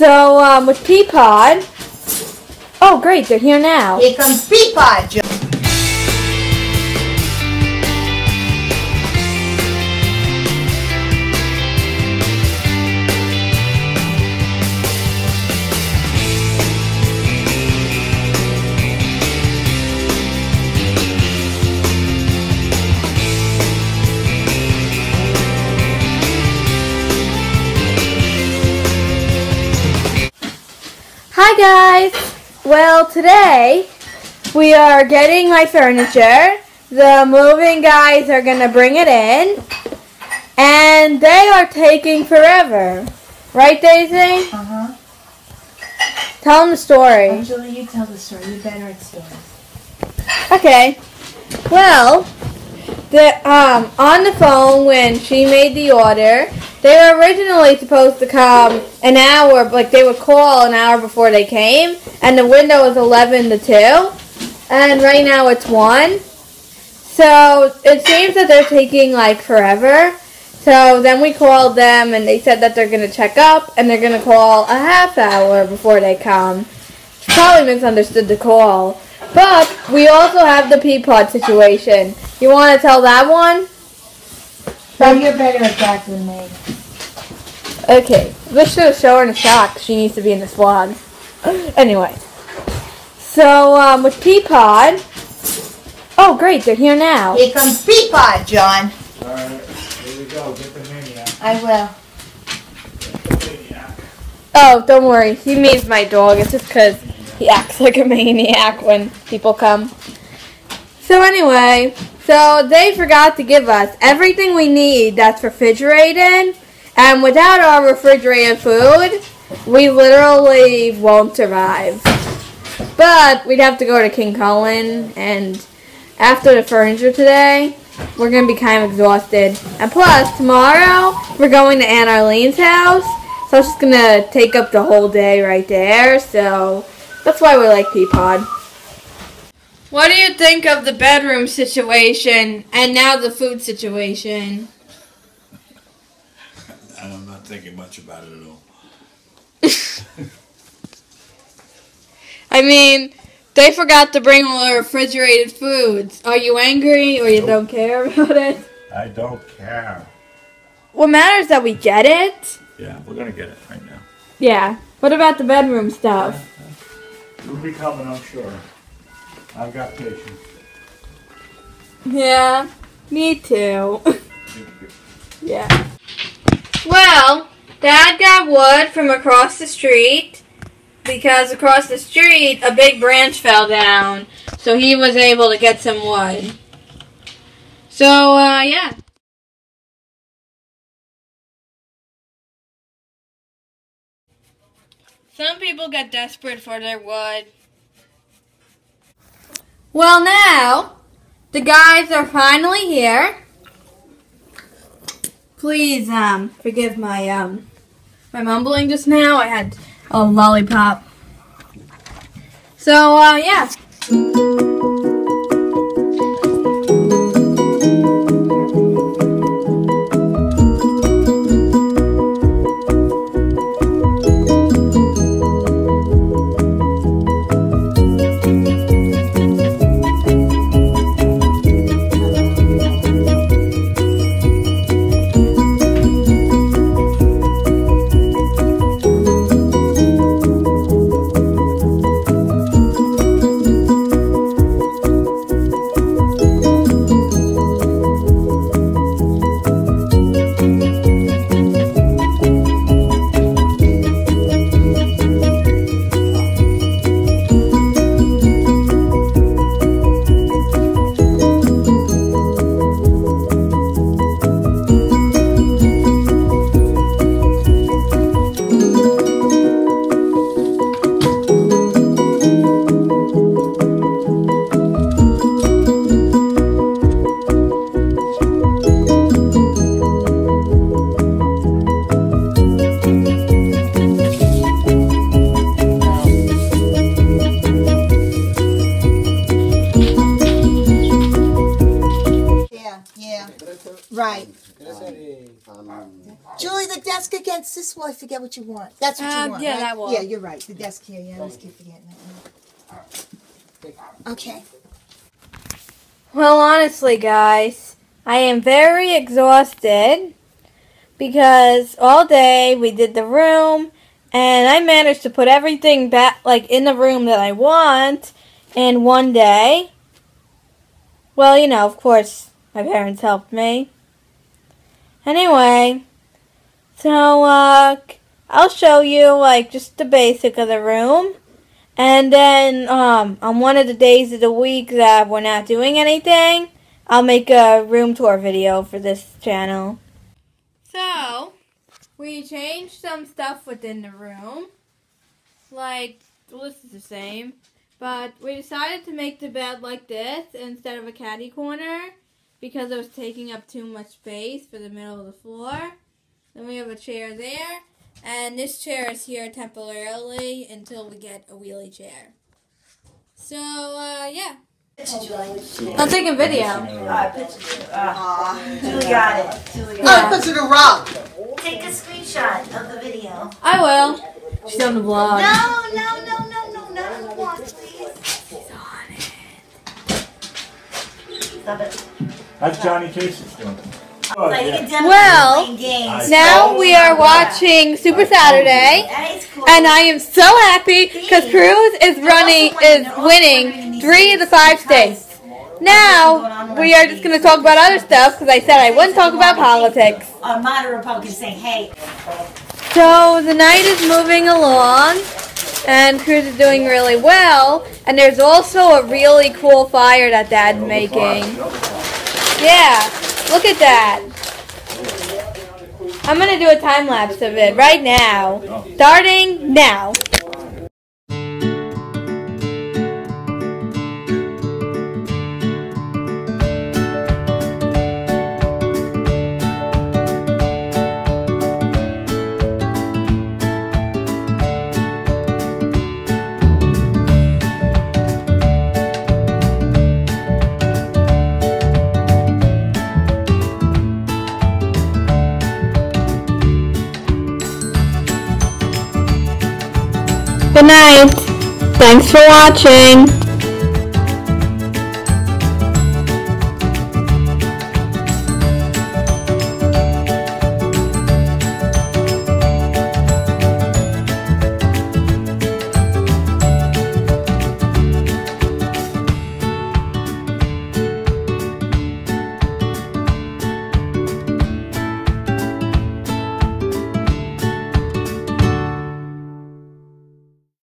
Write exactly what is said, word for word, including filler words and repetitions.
So, um, with Peapod... Oh, great, they're here now. Here comes Peapod, Joe. Hi guys! Well, today we are getting my furniture. The moving guys are going to bring it in. And they are taking forever. Right, Daisy? Uh-huh. Tell them the story. Oh, Julie, you tell the story. You're better at stories. Okay. Well, the, um, on the phone when she made the order... They were originally supposed to come an hour, like they would call an hour before they came, and the window was eleven to two, and right now it's one. So it seems that they're taking like forever. So then we called them and they said that they're going to check up and they're going to call a half hour before they come. She probably misunderstood the call. But we also have the Peapod situation. You want to tell that one? Well, you're better at that than me. Okay. We should show her in a shock. She needs to be in this vlog. Anyway. So, um, with Peapod... Oh, great. They're here now. Here comes Peapod, John. Alright. Here we go. Get the maniac. I will. Get the maniac. Oh, don't worry. He means my dog. It's just because he acts like a maniac when people come. So, anyway... So they forgot to give us everything we need that's refrigerated, and without our refrigerated food, we literally won't survive. But we'd have to go to King Cullen, and after the furniture today, we're going to be kind of exhausted. And plus, tomorrow, we're going to Aunt Arlene's house, so it's just going to take up the whole day right there, so that's why we like Peapod. What do you think of the bedroom situation and now the food situation? I'm not thinking much about it at all. I mean, they forgot to bring all the refrigerated foods. Are you angry or you nope. don't care about it? I don't care. What matters is that we get it. Yeah, we're going to get it right now. Yeah. What about the bedroom stuff? It'll be coming, I'm sure. I've got patience. Yeah, me too. Yeah. Well, Dad got wood from across the street because across the street a big branch fell down, so he was able to get some wood. So, uh, yeah. Some people get desperate for their wood. Well, now, the guys are finally here. Please, um, forgive my, um, my mumbling just now. I had a lollipop. So, uh, yeah. this was Forget What You Want. That's what um, you want, yeah, right? That was. Yeah, you're right. The desk here, yeah. Let's keep forgetting that one. Okay. Well, honestly, guys, I am very exhausted because all day we did the room, and I managed to put everything back, like, in the room that I want in one day. Well, you know, of course, my parents helped me. Anyway, so, uh, I'll show you, like, just the basic of the room. And then, um, on one of the days of the week that we're not doing anything, I'll make a room tour video for this channel. So, we changed some stuff within the room. Like, well, this is the same. But we decided to make the bed like this instead of a catty corner, because it was taking up too much space for the middle of the floor. Then we have a chair there, and this chair is here temporarily until we get a wheelie chair. So, uh, yeah. I'm taking video. Uh, uh, Julie got it. Julie got it. Put it to the rock. Take a screenshot of the video. I will. She's on the blog. No, no, no, no, no, not on the blog, please. She's on it. Stop it. That's Johnny Casey's doing it. Well, now we are watching Super Saturday, and I am so happy because Cruz is running, is winning three of the five states. Now we are just going to talk about other stuff because I said I wouldn't talk about politics. So the night is moving along, and Cruz is doing really well, and there's also a really cool fire that Dad's making. Yeah. Look at that. I'm going to do a time lapse of it right now. Starting now. Good night. Thanks for watching.